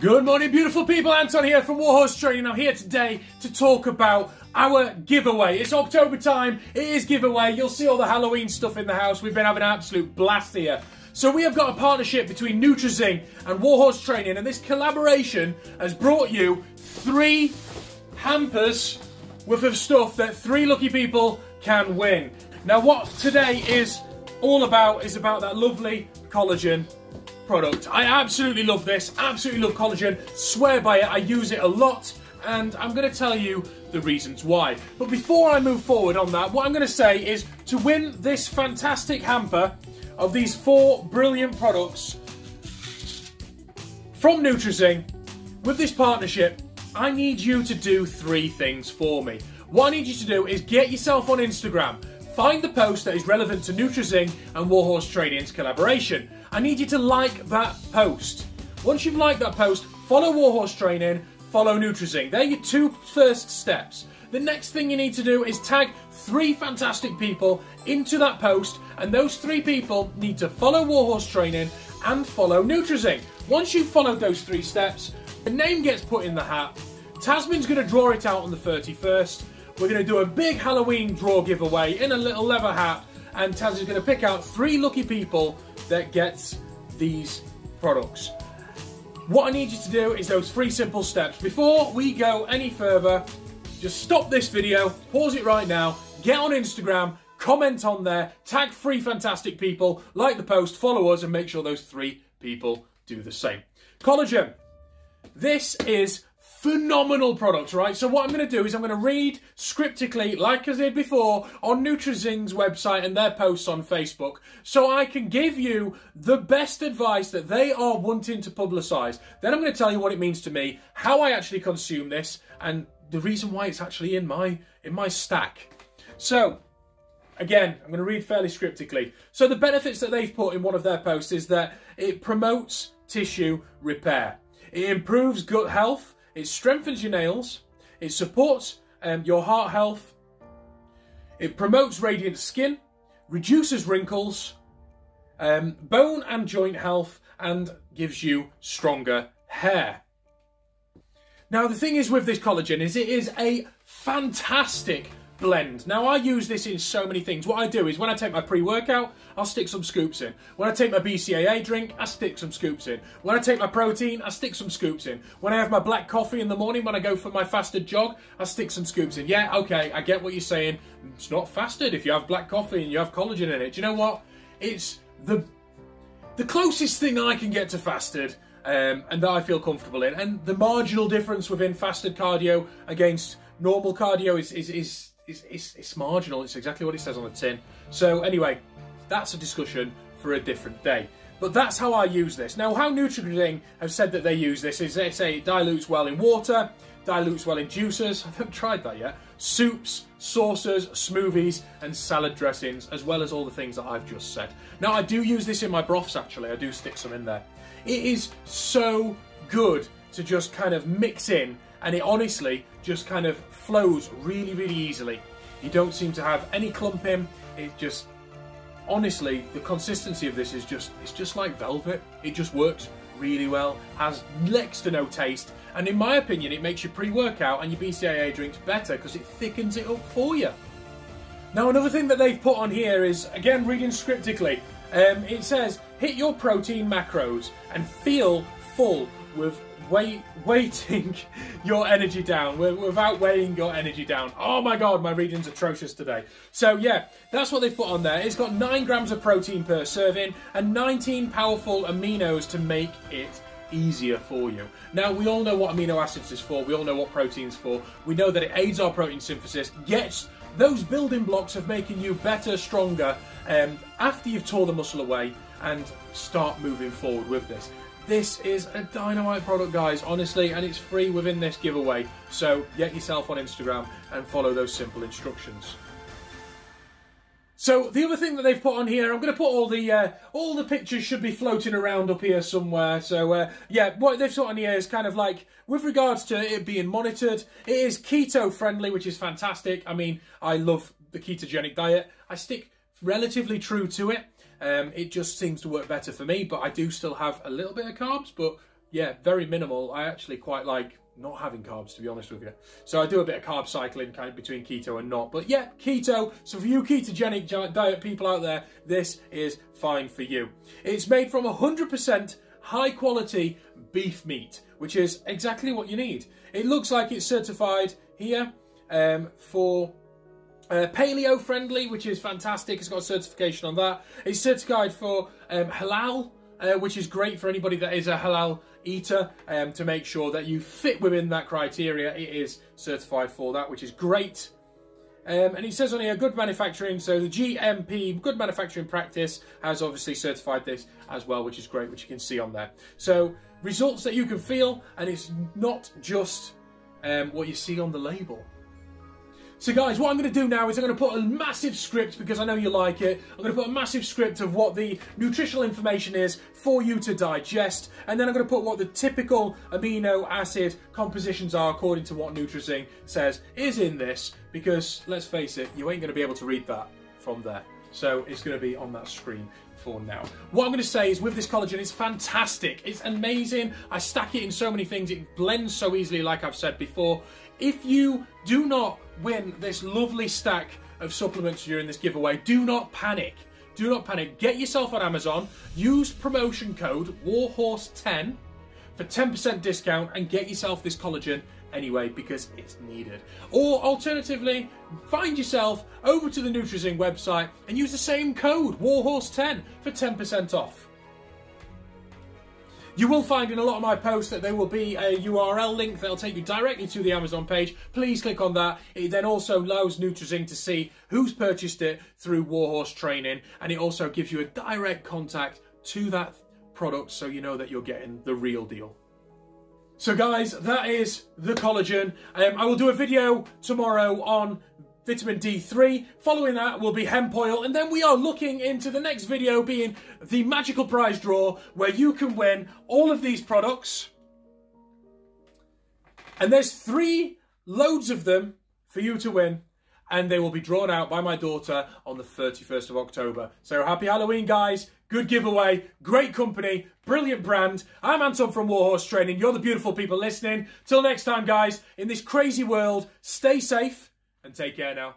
Good morning, beautiful people. Anton here from Warhorse Training. I'm here today to talk about our giveaway. It's October time. It is giveaway. You'll see all the Halloween stuff in the house. We've been having an absolute blast here. So we have got a partnership between NutriZing and Warhorse Training, and this collaboration has brought you 3 hampers worth of stuff that 3 lucky people can win. Now what today is all about is about that lovely collagen product. I absolutely love this, absolutely love collagen, swear by it, I use it a lot, and I'm going to tell you the reasons why. But before I move forward on that, what I'm going to say is to win this fantastic hamper of these 4 brilliant products from NutriZing with this partnership, I need you to do 3 things for me. What I need you to do is get yourself on Instagram, find the post that is relevant to NutriZing and Warhorse Training's collaboration. I need you to like that post. Once you've liked that post, follow Warhorse Training, follow NutriZing. They're your 2 first steps. The next thing you need to do is tag 3 fantastic people into that post, and those 3 people need to follow Warhorse Training and follow NutriZing. Once you've followed those 3 steps, the name gets put in the hat. Tasman's going to draw it out on the 31st. We're going to do a big Halloween draw giveaway in a little leather hat, and Taz is going to pick out 3 lucky people that gets these products. What I need you to do is those 3 simple steps. Before we go any further, just stop this video, pause it right now, get on Instagram, comment on there, tag 3 fantastic people, like the post, follow us, and make sure those 3 people do the same. Collagen. This is phenomenal product, right? So what I'm going to do is I'm going to read scriptically, like I did before, on NutriZing's website and their posts on Facebook, so I can give you the best advice that they are wanting to publicise. Then I'm going to tell you what it means to me, how I actually consume this, and the reason why it's actually in my stack. So, again, I'm going to read fairly scriptically. So the benefits that they've put in one of their posts is that it promotes tissue repair. It improves gut health. It strengthens your nails, it supports your heart health, it promotes radiant skin, reduces wrinkles, bone and joint health, and gives you stronger hair. Now the thing is with this collagen is it is a fantastic blend. Now I use this in so many things. What I do is when I take my pre-workout, I'll stick some scoops in. When I take my BCAA drink, I stick some scoops in. When I take my protein, I stick some scoops in. When I have my black coffee in the morning, when I go for my fasted jog, I stick some scoops in. Yeah, okay, I get what you're saying. It's not fasted if you have black coffee and you have collagen in it. Do you know what? It's the closest thing I can get to fasted and that I feel comfortable in. And the marginal difference within fasted cardio against normal cardio is marginal. It's exactly what it says on the tin. So anyway, that's a discussion for a different day. But that's how I use this. Now, how NutriZing have said that they use this is they say it dilutes well in water, dilutes well in juices. I haven't tried that yet. Soups, sauces, smoothies, and salad dressings, as well as all the things that I've just said. Now, I do use this in my broths, actually. I do stick some in there. It is so good to just kind of mix in, and it honestly just kind of flows really, really easily. You don't seem to have any clump in. It just, honestly, the consistency of this is just, it's just like velvet. It just works really well, has next to no taste, and in my opinion, it makes your pre-workout and your BCAA drinks better because it thickens it up for you. Now, another thing that they've put on here is, again, reading scriptically, it says, hit your protein macros and feel full with weighting your energy down, without weighing your energy down. Oh my god, my reading's atrocious today. So yeah, that's what they've put on there. It's got 9 grams of protein per serving and 19 powerful aminos to make it easier for you. Now, we all know what amino acids is for, we all know what protein's for, we know that it aids our protein synthesis, gets those building blocks of making you better, stronger, after you've tore the muscle away and start moving forward with this. This is a dynamite product, guys, honestly, and it's free within this giveaway. So get yourself on Instagram and follow those simple instructions. So the other thing that they've put on here, I'm going to put all the pictures should be floating around up here somewhere. So yeah, what they've put on here is kind of like, with regards to it being monitored, it is keto friendly, which is fantastic. I mean, I love the ketogenic diet. I stick relatively true to it. It just seems to work better for me, but I do still have a little bit of carbs, but Yeah, very minimal. I actually quite like not having carbs, to be honest with you. So I do a bit of carb cycling kind of between keto and not. But yeah, keto. So for you ketogenic diet people out there, this is fine for you. It's made from 100% high quality beef meat, which is exactly what you need. It looks like it's certified here for paleo friendly, which is fantastic. It's got a certification on that. It's certified for halal, which is great for anybody that is a halal eater, to make sure that you fit within that criteria. It is certified for that, which is great. And it says on here, good manufacturing, so the GMP, good manufacturing practice, has obviously certified this as well, which is great, which you can see on there. So results that you can feel, and it's not just what you see on the label. So guys, what I'm going to do now is I'm going to put a massive script, because I know you like it. I'm going to put a massive script of what the nutritional information is for you to digest. And then I'm going to put what the typical amino acid compositions are according to what NutriZing says is in this. Because let's face it, you ain't going to be able to read that from there. So it's going to be on that screen for now. What I'm going to say is with this collagen, it's fantastic. It's amazing. I stack it in so many things. It blends so easily, like I've said before. If you do not win this lovely stack of supplements during this giveaway, do not panic. Do not panic. Get yourself on Amazon. Use promotion code WARHORSE10 for 10% discount and get yourself this collagen anyway, because it's needed. Or alternatively, find yourself over to the NutriZing website and use the same code, WARHORSE10, for 10% off. You will find in a lot of my posts that there will be a URL link that'll take you directly to the Amazon page. Please click on that. It then also allows NutriZing to see who's purchased it through Warhorse Training, and it also gives you a direct contact to that product, so you know that you're getting the real deal. So guys, that is the collagen. I will do a video tomorrow on Vitamin D3. Following that will be hemp oil, and then we are looking into the next video being the magical prize draw, where you can win all of these products, and there's 3 loads of them for you to win, and they will be drawn out by my daughter on the 31st of October. So happy Halloween, guys. Good giveaway, great company, brilliant brand. I'm Anton from Warhorse Training. You're the beautiful people listening. Till next time, guys, in this crazy world, stay safe. And take care now.